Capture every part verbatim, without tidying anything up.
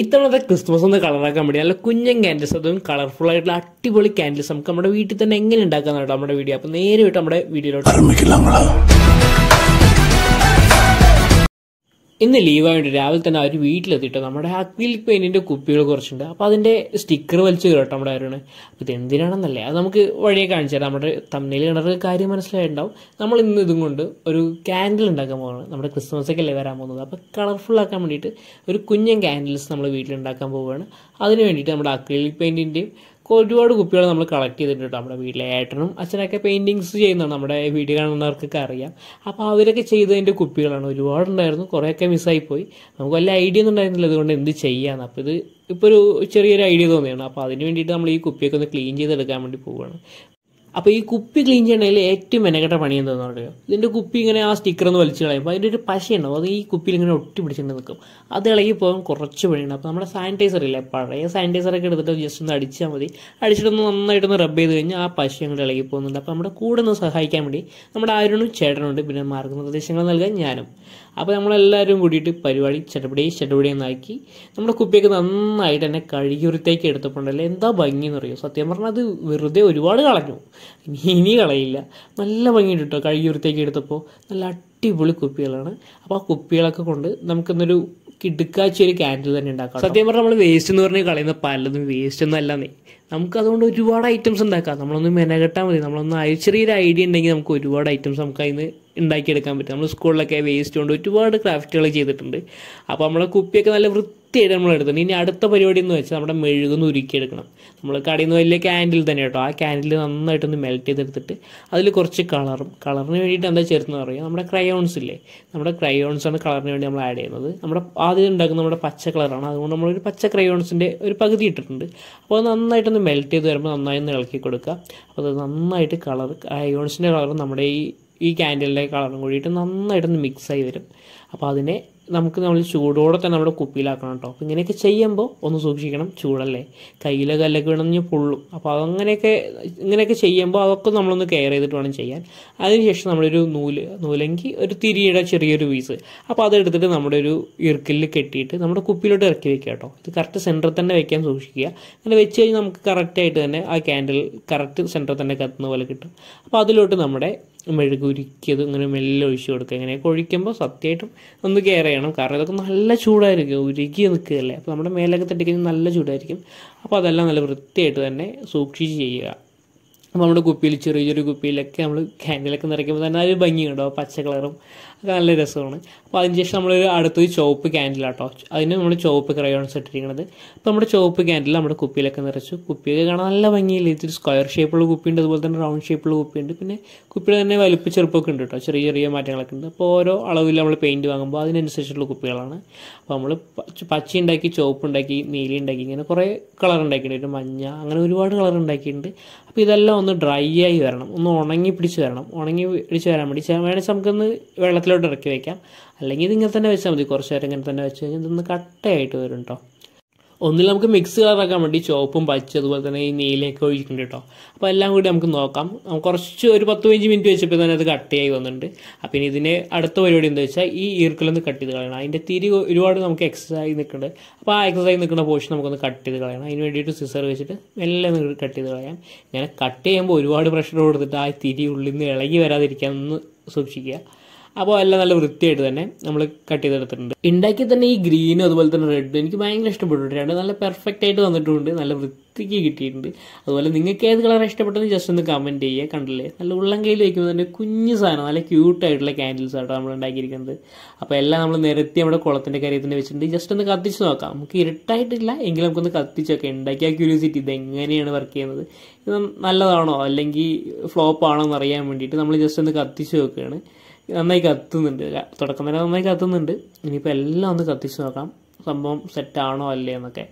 ഇത്തവണത്തെ ക്രിസ്മസ് ഒന്ന് കളറാക്കാൻ വേണ്ടി നല്ല കുഞ്ഞൻ ക്യാൻഡിൽസ് അതും കളർഫുൾ ആയിട്ടുള്ള അടിപൊളി ക്യാൻഡിൽസ് നമുക്ക് നമ്മുടെ വീട്ടിൽ തന്നെ എങ്ങനെ ഉണ്ടാക്കാന്ന് കേട്ടോ നമ്മുടെ വീഡിയോ. അപ്പോൾ നേരെ വിട്ട് നമ്മുടെ വീഡിയോയിലോട്ട് ഇന്ന് ലീവായിട്ട് രാവിലെ തന്നെ അവർ വീട്ടിലെത്തിയിട്ട് നമ്മുടെ അക്രിലിക് പെയിന്റിന്റെ കുപ്പികൾ കുറച്ചുണ്ട്. അപ്പോൾ അതിന്റെ സ്റ്റിക്കർ വലിച്ചു കേട്ടോ നമ്മുടെ ആരാണ്. അപ്പോൾ ഇത് എന്തിനാണെന്നല്ലേ അത് നമുക്ക് വഴിയെ കാണിച്ചു തരാം. നമ്മുടെ തമ്മിൽ കണ്ടൊരു കാര്യം മനസ്സിലായിട്ടുണ്ടാവും. നമ്മൾ ഇന്ന് ഇതും കൊണ്ട് ഒരു ക്യാൻഡിൽ ഉണ്ടാക്കാൻ പോകുന്നത്. നമ്മുടെ ക്രിസ്മസ് ഒക്കെ അല്ലേ വരാൻ പോകുന്നത്. അപ്പോൾ കളർഫുൾ ആക്കാൻ വേണ്ടിയിട്ട് ഒരു കുഞ്ഞൻ ക്യാൻഡിൽസ് നമ്മൾ വീട്ടിലുണ്ടാക്കാൻ പോവുകയാണ്. അതിന് വേണ്ടിയിട്ട് നമ്മുടെ അക്രിലിക് പെയിന്റിന്റെയും ഒരുപാട് കുപ്പികൾ നമ്മൾ കളക്ട് ചെയ്തിട്ടുണ്ട്. നമ്മുടെ വീട്ടിലെ ഏട്ടനും അച്ഛനൊക്കെ പെയിൻറ്റിങ്സ് ചെയ്യുന്നതാണ്, നമ്മുടെ വീഡിയോ കാണുന്നവർക്കൊക്കെ അറിയാം. അപ്പോൾ അവരൊക്കെ ചെയ്തതിൻ്റെ കുപ്പികളാണ്, ഒരുപാടുണ്ടായിരുന്നു, കുറേയൊക്കെ മിസ്സായിപ്പോയി. നമുക്ക് വല്ല ഐഡിയ ഒന്നും ഉണ്ടായിരുന്നില്ല അതുകൊണ്ട് എന്ത് ചെയ്യാമെന്ന്. അപ്പോൾ ഇത് ഇപ്പോൾ ഒരു ചെറിയൊരു ഐഡിയ തോന്നിയാണ്. അപ്പോൾ അതിന് വേണ്ടിയിട്ട് നമ്മൾ ഈ കുപ്പിയൊക്കെ ഒന്ന് ക്ലീൻ ചെയ്തെടുക്കാൻ വേണ്ടി പോവുകയാണ്. അപ്പോൾ ഈ കുപ്പി ക്ലീൻ ചെയ്യണമെങ്കിൽ ഏറ്റവും മെനക്കെട്ട പണി എന്താണെന്ന് പറയുക, ഇതിൻ്റെ കുപ്പി ഇങ്ങനെ ആ സ്റ്റിക്കറൊന്ന് വലിച്ചു കളയുമ്പോൾ അതിൻ്റെ ഒരു പശയുണ്ടാവും, അത് ഈ കുപ്പിയിൽ ഇങ്ങനെ ഒട്ടി പിടിച്ചിട്ട് നിൽക്കും. അത് ഇളകി പോകാൻ കുറച്ച് പണിയുണ്ട്. അപ്പോൾ നമ്മുടെ സാനിറ്റൈസർ ഇല്ലേ, പഴയ സാനിറ്റൈസറൊക്കെ എടുത്തിട്ട് ജസ്റ്റ് ഒന്ന് അടിച്ചാൽ മതി. അടിച്ചിട്ടൊന്ന് നന്നായിട്ടൊന്ന് റബ്ബ് ചെയ്ത് കഴിഞ്ഞാൽ ആ പശ അങ്ങോട്ട് ഇളകി പോകുന്നുണ്ട്. അപ്പോൾ നമ്മുടെ കൂടെ ഒന്ന് സഹായിക്കാൻ വേണ്ടി നമ്മുടെ ആരോടും ചേട്ടനുണ്ട്, പിന്നെ മാർഗ്ഗനിർദ്ദേശങ്ങൾ നൽകാൻ ഞാനും. അപ്പോൾ നമ്മളെല്ലാവരും കൂടിയിട്ട് പരിപാടി ചടപടി ചടപടി എന്നാക്കി നമ്മുടെ കുപ്പിയൊക്കെ നന്നായിട്ട് തന്നെ കഴുകി വൃത്തിയാക്കി എടുത്തപ്പോണ്ടല്ലോ എന്താ ഭംഗി എന്ന് പറയുമോ. സത്യം പറഞ്ഞാൽ അത് വെറുതെ ഒരുപാട് കളഞ്ഞു, ഇനി കളയില്ല, നല്ല ഭംഗിയുണ്ട് കേട്ടോ. കഴുകി വൃത്തിയാക്കി എടുത്തപ്പോൾ നല്ല അടിപൊളി കുപ്പികളാണ്. അപ്പോൾ ആ കുപ്പികളൊക്കെ കൊണ്ട് നമുക്കിന്നൊരു കിടുക്കാച്ച ഒരു ക്യാൻഡിൽ തന്നെ ഉണ്ടാക്കാം. സത്യം പറഞ്ഞാൽ നമ്മൾ വേസ്റ്റ് എന്ന് പറഞ്ഞാൽ കളയുന്ന പലതും വേസ്റ്റ് ഒന്നും അല്ലാന്നേ, നമുക്കതുകൊണ്ട് ഒരുപാട് ഐറ്റംസ് ഉണ്ടാക്കാം. നമ്മളൊന്ന് മെനകെട്ടാൽ മതി, നമ്മളൊന്ന് ചെറിയൊരു ഐഡിയ ഉണ്ടെങ്കിൽ നമുക്ക് ഒരുപാട് ഐറ്റംസ് നമുക്ക് അതിന് ഉണ്ടാക്കിയെടുക്കാൻ പറ്റും. നമ്മൾ സ്കൂളിലൊക്കെ വേസ്റ്റ് കൊണ്ട് ഒരുപാട് ക്രാഫ്റ്റുകൾ ചെയ്തിട്ടുണ്ട്. അപ്പോൾ നമ്മളെ കുപ്പിയൊക്കെ നല്ല വൃത്തിയായിട്ട് നമ്മൾ എടുത്തിട്ടുണ്ട്. ഇനി അടുത്ത പരിപാടി എന്ന് വെച്ചാൽ നമ്മുടെ മെഴുകുന്ന് ഉരുക്കിയെടുക്കണം. നമ്മൾ കടയിൽ നിന്ന് വലിയ ക്യാൻഡിൽ തന്നെ കേട്ടോ, ആ ക്യാൻഡിൽ നന്നായിട്ടൊന്ന് മെൽറ്റ് ചെയ്തെടുത്തിട്ട് അതിൽ കുറച്ച് കളറും, കളറിന് വേണ്ടിയിട്ട് എന്താ ചേർന്ന് പറയുക, നമ്മുടെ ക്രയോൺസ് ഇല്ലേ, നമ്മുടെ ക്രയോൺസാണ് കളറിന് വേണ്ടി നമ്മൾ ആഡ് ചെയ്യുന്നത്. നമ്മുടെ ആദ്യം ഉണ്ടാക്കുന്ന നമ്മുടെ പച്ച കളറാണ്, അതുകൊണ്ട് നമ്മളൊരു പച്ച ക്രയോൺസിൻ്റെ ഒരു പകുതി ഇട്ടിട്ടുണ്ട്. അപ്പോൾ അത് നന്നായിട്ടൊന്ന് മെൽറ്റ് ചെയ്ത് വരുമ്പോൾ നന്നായി ഒന്ന് ഇളക്കി കൊടുക്കുക. അപ്പോൾ അത് നന്നായിട്ട് കളർ ക്രയോൺസിൻ്റെ കളർ നമ്മുടെ ഈ ഈ ക്യാൻഡിലിൻ്റെ കളറും കൂടിയിട്ട് നന്നായിട്ടൊന്ന് മിക്സായി വരും. അപ്പോൾ അതിനെ നമുക്ക് നമ്മൾ ചൂടോടെ തന്നെ നമ്മുടെ കുപ്പിയിലാക്കണം കേട്ടോ. അപ്പോൾ ഇങ്ങനെയൊക്കെ ചെയ്യുമ്പോൾ ഒന്ന് സൂക്ഷിക്കണം, ചൂടല്ലേ, കയ്യിലെ കല്ലൊക്കെ വേണമെങ്കിൽ പൊള്ളും. അപ്പോൾ അതങ്ങനെയൊക്കെ ഇങ്ങനെയൊക്കെ ചെയ്യുമ്പോൾ അതൊക്കെ നമ്മളൊന്ന് കെയർ ചെയ്തിട്ട് വേണം ചെയ്യാൻ. അതിനുശേഷം നമ്മളൊരു നൂല് നൂലെങ്കിൽ ഒരു തിരിയുടെ ചെറിയൊരു പീസ്, അപ്പോൾ അതെടുത്തിട്ട് നമ്മുടെ ഒരു ഇറുക്കിൽ കെട്ടിയിട്ട് നമ്മുടെ കുപ്പിയിലോട്ട് ഇറക്കി വെക്കുക കേട്ടോ. ഇത് കറക്റ്റ് സെൻറ്ററിൽ തന്നെ വെക്കാൻ സൂക്ഷിക്കുക. അങ്ങനെ വെച്ച് കഴിഞ്ഞാൽ നമുക്ക് കറക്റ്റായിട്ട് തന്നെ ആ ക്യാൻഡിൽ കറക്റ്റ് സെൻറ്ററിൽ തന്നെ കത്തുന്ന പോലെ കിട്ടും. അപ്പോൾ അതിലോട്ട് നമ്മുടെ മെഴുകുരുക്കിയത് ഇങ്ങനെ മെല്ലെ ഒഴിച്ചു കൊടുക്കുക. ഇങ്ങനെയൊക്കെ ഒഴിക്കുമ്പോൾ സത്യമായിട്ടും ഒന്ന് കെയർ ചെയ്യണം, കാരണം ഇതൊക്കെ നല്ല ചൂടായിരിക്കും, ഉരുക്കി നിൽക്കുകയല്ലേ. അപ്പോൾ നമ്മുടെ മേലൊക്കെ തട്ടിക്കുന്ന നല്ല ചൂടായിരിക്കും. അപ്പോൾ അതെല്ലാം നല്ല വൃത്തിയായിട്ട് തന്നെ സൂക്ഷിച്ച് ചെയ്യുക. അപ്പോൾ നമ്മുടെ കുപ്പിയിൽ ചെറിയ ചെറിയ കുപ്പിയിലൊക്കെ നമ്മൾ ക്യാൻഡിലൊക്കെ നിറയ്ക്കുമ്പോൾ തന്നെ ഒരു ഭംഗിയുണ്ടാവും, പച്ച കളറും ഒക്കെ നല്ല രസമാണ്. അപ്പോൾ അതിനുശേഷം നമ്മളൊരു അടുത്തൊരു ചുവപ്പ് ക്യാൻഡിലാട്ടോ, അതിന് നമ്മൾ ചുവപ്പ് ക്രയോൺസ് ഇട്ടിരിക്കുന്നത്. അപ്പോൾ നമ്മുടെ ചുവപ്പ് ക്യാൻഡിൽ നമ്മുടെ കുപ്പിയിലൊക്കെ നിറച്ചു. കുപ്പിയൊക്കെ കാണാൻ നല്ല ഭംഗിയില്ല, ഇത്തിരി സ്ക്വയർ ഷേപ്പുള്ള കുപ്പിയുണ്ട്, അതുപോലെ തന്നെ റൗണ്ട് ഷേപ്പുള്ള കുപ്പിയുണ്ട്, പിന്നെ കുപ്പിയുടെ തന്നെ വലുപ്പ് ചെറുപ്പമൊക്കെ ഉണ്ട് കേട്ടോ, ചെറിയ ചെറിയ മാറ്റങ്ങളൊക്കെ ഉണ്ട്. അപ്പോൾ ഓരോ അളവിൽ നമ്മൾ പെയിൻറ്റ് വാങ്ങുമ്പോൾ അതിനനുസരിച്ചുള്ള കുപ്പികളാണ്. അപ്പോൾ നമ്മൾ പച്ച ഉണ്ടാക്കി, ചുവപ്പ് ഉണ്ടാക്കി, നീല ഉണ്ടാക്കി, ഇങ്ങനെ കുറേ കളർ ഉണ്ടാക്കിയിട്ടുണ്ട്, മഞ്ഞ, അങ്ങനെ ഒരുപാട് കളർ ഉണ്ടാക്കിയിട്ടുണ്ട്. അപ്പോൾ ഇതെല്ലാം ഒന്ന് ഡ്രൈ ആയി വരണം, ഒന്ന് ഉണങ്ങി പിടിച്ച് വരണം. ഉണങ്ങി പിടിച്ച് വരാൻ വേണ്ടി വേണമെങ്കിൽ നമുക്കൊന്ന് വെള്ളത്തിലോട്ട് ഇറക്കി വയ്ക്കാം, അല്ലെങ്കിൽ ഇത് ഇങ്ങനെ തന്നെ വെച്ചാൽ മതി. കുറച്ച് നേരം ഇങ്ങനെ തന്നെ വെച്ച് കഴിഞ്ഞാൽ ഇതൊന്ന് കട്ടയായിട്ട് വരും കേട്ടോ. ഒന്നിൽ നമുക്ക് മിക്സ് കളറാക്കാൻ വേണ്ടി ചുവപ്പും പച്ച അതുപോലെ തന്നെ ഈ നീലയൊക്കെ ഒഴിക്കുന്നുണ്ട് കേട്ടോ. അപ്പോൾ എല്ലാം കൂടി നമുക്ക് നോക്കാം. കുറച്ച് ഒരു പത്ത് പതിനഞ്ച് മിനിറ്റ് വെച്ചപ്പോൾ തന്നെ അത് കട്ടയായി വന്നിട്ടുണ്ട്. അപ്പോൾ ഇനി ഇതിന് അടുത്ത പരിപാടി എന്താ വെച്ചാൽ ഈ ഈർക്കലൊന്ന് കട്ട് ചെയ്ത് കളയണം. അതിൻ്റെ തിരി ഒരുപാട് നമുക്ക് എക്സസൈസ് നിൽക്കുന്നുണ്ട്. അപ്പോൾ ആ എക്സസൈസ് നിൽക്കുന്ന പോർഷൻ നമുക്കൊന്ന് കട്ട് ചെയ്ത് കളയണം. അതിന് വേണ്ടിയിട്ട് സിസർ വെച്ചിട്ട് എല്ലാം കട്ട് ചെയ്ത് കളയാം. ഇങ്ങനെ കട്ട് ചെയ്യുമ്പോൾ ഒരുപാട് പ്രഷർ കൊടുത്തിട്ട് ആ തിരി ഉള്ളിൽ നിന്ന് ഇളകി വരാതിരിക്കാൻ ഒന്ന് സൂക്ഷിക്കുക. അപ്പോൾ എല്ലാം നല്ല വൃത്തിയായിട്ട് തന്നെ നമ്മൾ കട്ട് ചെയ്തെടുത്തിട്ടുണ്ട്. ഉണ്ടാക്കി തന്നെ ഈ ഗ്രീനും അതുപോലെ തന്നെ റെഡും എനിക്ക് ഭയങ്കര ഇഷ്ടപ്പെട്ടിട്ടുണ്ട്. രണ്ട് നല്ല പെർഫെക്റ്റ് ആയിട്ട് വന്നിട്ടുണ്ട്, നല്ല വൃത്തിക്ക് കിട്ടിയിട്ടുണ്ട്. അതുപോലെ നിങ്ങൾക്ക് ഏത് കളർ ഇഷ്ടപ്പെട്ടെന്ന് ജസ്റ്റ് ഒന്ന് കമൻറ്റ് ചെയ്യുക. കണ്ടില്ലേ, നല്ല ഉള്ളം കയ്യിൽ വയ്ക്കുമ്പോൾ തന്നെ കുഞ്ഞു സാധനം, നല്ല ക്യൂട്ടായിട്ടുള്ള ക്യാൻഡിൽസ് ആട്ടോ നമ്മൾ ഉണ്ടാക്കിയിരിക്കുന്നത്. അപ്പോൾ എല്ലാം നമ്മൾ നിരത്തി നമ്മുടെ കുളത്തിൻ്റെ കാര്യത്തിന് വെച്ചിട്ടുണ്ട്. ജസ്റ്റ് ഒന്ന് കത്തിച്ച് നോക്കാം. നമുക്ക് ഇരുട്ടായിട്ടില്ല എങ്കിൽ നമുക്കൊന്ന് കത്തിച്ചൊക്കെ ഉണ്ടാക്കിയ ക്യൂരിയോസിറ്റി ഇതെങ്ങനെയാണ് വർക്ക് ചെയ്യുന്നത്, ഇത് നല്ലതാണോ അല്ലെങ്കിൽ ഫ്ലോപ്പാണോ എന്നറിയാൻ വേണ്ടിയിട്ട് നമ്മൾ ജസ്റ്റ് ഒന്ന് കത്തിച്ച് നോക്കുകയാണ്. നന്നായി കത്തുന്നുണ്ട്, തുടക്കം തന്നെ നന്നായി കത്തുന്നുണ്ട്. ഇനിയിപ്പോൾ എല്ലാം ഒന്ന് കത്തിച്ച് നോക്കാം, സംഭവം സെറ്റാണോ അല്ലേ എന്നൊക്കെ.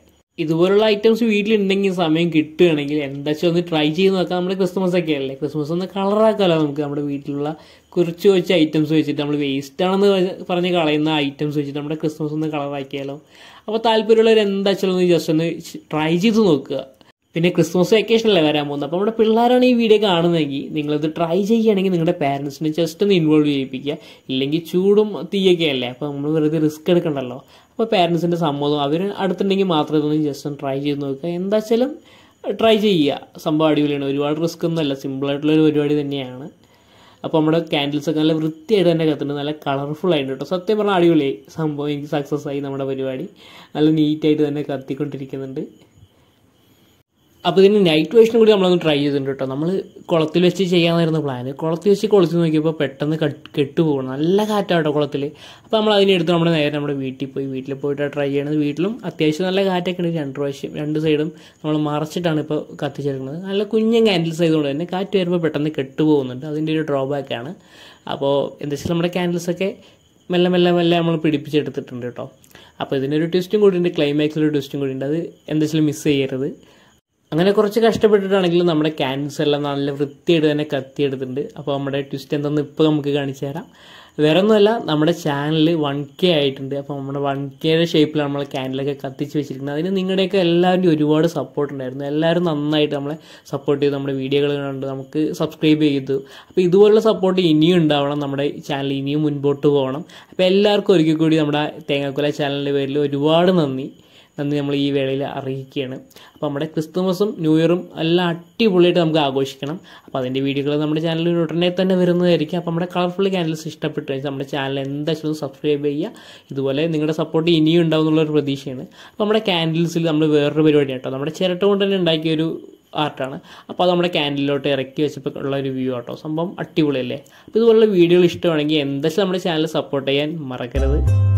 ഇതുപോലുള്ള ഐറ്റംസ് വീട്ടിലുണ്ടെങ്കിൽ സമയം കിട്ടുകയാണെങ്കിൽ എന്താ വെച്ചാൽ ഒന്ന് ട്രൈ ചെയ്ത് നോക്കാം. നമ്മുടെ ക്രിസ്മസ് ഒക്കെ അല്ലേ, ക്രിസ്മസ് ഒന്ന് കളറാക്കാമല്ലോ നമുക്ക്. നമ്മുടെ വീട്ടിലുള്ള കുറച്ച് കുറച്ച് ഐറ്റംസ് വെച്ചിട്ട്, നമ്മൾ വേസ്റ്റാണെന്ന് പറഞ്ഞ് കളയുന്ന ഐറ്റംസ് വെച്ചിട്ട് നമ്മുടെ ക്രിസ്മസ് ഒന്ന് കളറാക്കിയാലോ. അപ്പോൾ താല്പര്യമുള്ളവർ എന്താ വെച്ചാൽ ഒന്ന് ജസ്റ്റ് ഒന്ന് ട്രൈ ചെയ്ത് നോക്കുക. പിന്നെ ക്രിസ്മസ് വെക്കേഷൻ അല്ലേ വരാൻ പോകുന്നത്, അപ്പോൾ നമ്മുടെ പിള്ളേരാണ് ഈ വീഡിയോ കാണുന്നതെങ്കിൽ നിങ്ങളിത് ട്രൈ ചെയ്യുകയാണെങ്കിൽ നിങ്ങളുടെ പാരൻസിനെ ജസ്റ്റ് ഒന്ന് ഇൻവോൾവ് ചെയ്യിപ്പിക്കുക. ഇല്ലെങ്കിൽ ചൂടും തീയൊക്കെ അല്ലേ, അപ്പോൾ നമ്മൾ വെറുതെ റിസ്ക് എടുക്കണ്ടല്ലോ. അപ്പോൾ പാരൻസിൻ്റെ സമ്മതം അവർ അടുത്തുണ്ടെങ്കിൽ മാത്രമേ ഇതൊന്നും ജസ്റ്റ് ഒന്ന് ട്രൈ ചെയ്ത് നോക്കുക. എന്താ വെച്ചാലും ട്രൈ ചെയ്യുക, സംഭവം അടിപൊളിയാണ്. ഒരുപാട് റിസ്ക് ഒന്നുമല്ല, സിമ്പിളായിട്ടുള്ളൊരു പരിപാടി തന്നെയാണ്. അപ്പോൾ നമ്മുടെ ക്യാൻഡിൽസൊക്കെ നല്ല വൃത്തിയായിട്ട് തന്നെ കത്തുന്നുണ്ട്, നല്ല കളർഫുൾ ആയിട്ട് കേട്ടോ. സത്യം പറഞ്ഞാൽ അടിപൊളിയായി സംഭവം, എനിക്ക് സക്സസ് ആയി നമ്മുടെ പരിപാടി. നല്ല നീറ്റായിട്ട് തന്നെ കത്തിക്കൊണ്ടിരിക്കുന്നുണ്ട്. അപ്പോൾ ഇതിന് നൈറ്റ് വേഷനും കൂടി നമ്മളൊന്ന് ട്രൈ ചെയ്തിട്ടുണ്ട് കേട്ടോ. നമ്മൾ കുളത്തിൽ വെച്ച് ചെയ്യാമെന്നായിരുന്നു പ്ലാന്. കുളത്തിൽ വെച്ച് കുളച്ച് നോക്കിയപ്പോൾ പെട്ടെന്ന് കെട്ടുപോകണം, നല്ല കാറ്റാട്ടോ കുളത്തിൽ. അപ്പോൾ നമ്മൾ അതിനെടുത്ത് നമ്മൾ നേരെ നമ്മുടെ വീട്ടിൽ പോയി, വീട്ടിൽ പോയിട്ട് ട്രൈ ചെയ്യണത്. വീട്ടിലും അത്യാവശ്യം നല്ല കാറ്റൊക്കെ ഉണ്ട്. രണ്ട് പ്രാവശ്യം രണ്ട് സൈഡും നമ്മൾ മറച്ചിട്ടാണ് ഇപ്പോൾ കത്തിച്ചെടുക്കുന്നത്. നല്ല കുഞ്ഞൻ ക്യാൻഡിൽസ് ആയതുകൊണ്ട് തന്നെ കാറ്റ് വരുമ്പോൾ പെട്ടെന്ന് കെട്ടുപോകുന്നുണ്ട്, അതിൻ്റെ ഒരു ഡ്രോബാക്കാണ്. അപ്പോൾ എന്താ വെച്ചാൽ നമ്മുടെ ക്യാൻഡിൽസൊക്കെ മെല്ലെ മെല്ലെ മെല്ലെ നമ്മൾ പിടിപ്പിച്ചെടുത്തിട്ടുണ്ട് കേട്ടോ. അപ്പോൾ ഇതിനൊരു ട്വിസ്റ്റും കൂടി ഉണ്ട്, ക്ലൈമാക്സിലൊരു ട്വിസ്റ്റും കൂടി ഉണ്ട്, അത് എന്താ വെച്ചാൽ മിസ് ചെയ്യരുത്. അങ്ങനെ കുറച്ച് കഷ്ടപ്പെട്ടിട്ടാണെങ്കിലും നമ്മുടെ ക്യാൻഡിൽസ് എല്ലാം നല്ല വൃത്തിയായിട്ട് തന്നെ കത്തിയെടുത്തിട്ടുണ്ട്. അപ്പോൾ നമ്മുടെ ട്വിസ്റ്റ് എന്താണെന്ന് ഇപ്പോൾ നമുക്ക് കാണിച്ചു തരാം. വേറെ ഒന്നുമല്ല, നമ്മുടെ ചാനൽ വൺ കെ ആയിട്ടുണ്ട്. അപ്പോൾ നമ്മുടെ വൺ കെയുടെ ഷേപ്പിലാണ് നമ്മൾ ക്യാൻഡിലൊക്കെ കത്തിച്ച് വെച്ചിരിക്കുന്നത്. അതിന് നിങ്ങളുടെയൊക്കെ എല്ലാവരുടെയും ഒരുപാട് സപ്പോർട്ട് ഉണ്ടായിരുന്നു. എല്ലാവരും നന്നായിട്ട് നമ്മളെ സപ്പോർട്ട് ചെയ്തു, നമ്മുടെ വീഡിയോകൾ കണ്ട് നമുക്ക് സബ്സ്ക്രൈബ് ചെയ്തു. അപ്പോൾ ഇതുപോലുള്ള സപ്പോർട്ട് ഇനിയും ഉണ്ടാവണം, നമ്മുടെ ചാനൽ ഇനിയും മുൻപോട്ട് പോകണം. അപ്പോൾ എല്ലാവർക്കും ഒരിക്കൽ കൂടി നമ്മുടെ തേങ്ങാക്കുല ചാനലിൻ്റെ പേരിൽ ഒരുപാട് നന്ദി നന്ദി നമ്മൾ ഈ വേളയിൽ അറിയിക്കുകയാണ്. അപ്പോൾ നമ്മുടെ ക്രിസ്തുമസും ന്യൂ ഇയറും എല്ലാം അടിപൊളിയായിട്ട് നമുക്ക് ആഘോഷിക്കണം. അപ്പോൾ അതിൻ്റെ വീഡിയോകൾ നമ്മുടെ ചാനലിൽ ഉടനെ തന്നെ വരുന്നതായിരിക്കും. അപ്പോൾ നമ്മുടെ കളർഫുൾ ചാനൽസ് ഇഷ്ടപ്പെട്ടു കഴിഞ്ഞാൽ നമ്മുടെ ചാനൽ എന്തായാലും സബ്സ്ക്രൈബ് ചെയ്യുക. ഇതുപോലെ നിങ്ങളുടെ സപ്പോർട്ട് ഇനിയും ഉണ്ടാവും എന്നുള്ളൊരു പ്രതീക്ഷയാണ്. അപ്പോൾ നമ്മുടെ ക്യാൻഡിൽസിൽ നമ്മൾ വേറൊരു പരിപാടി കേട്ടോ, നമ്മുടെ ചിരട്ട കൊണ്ട് തന്നെ ഉണ്ടാക്കിയൊരു ആർട്ടാണ്. അപ്പോൾ അത് നമ്മുടെ ക്യാൻഡിലോട്ട് ഇറക്കി വെച്ചപ്പോൾ ഉള്ള ഒരു വ്യൂ ആട്ടോ. സംഭവം അടിപൊളിയല്ലേ? അപ്പോൾ ഇതുപോലുള്ള വീഡിയോകൾ ഇഷ്ടമാണെങ്കിൽ എന്തായാലും നമ്മുടെ ചാനൽ സപ്പോർട്ട് ചെയ്യാൻ മറക്കരുത്.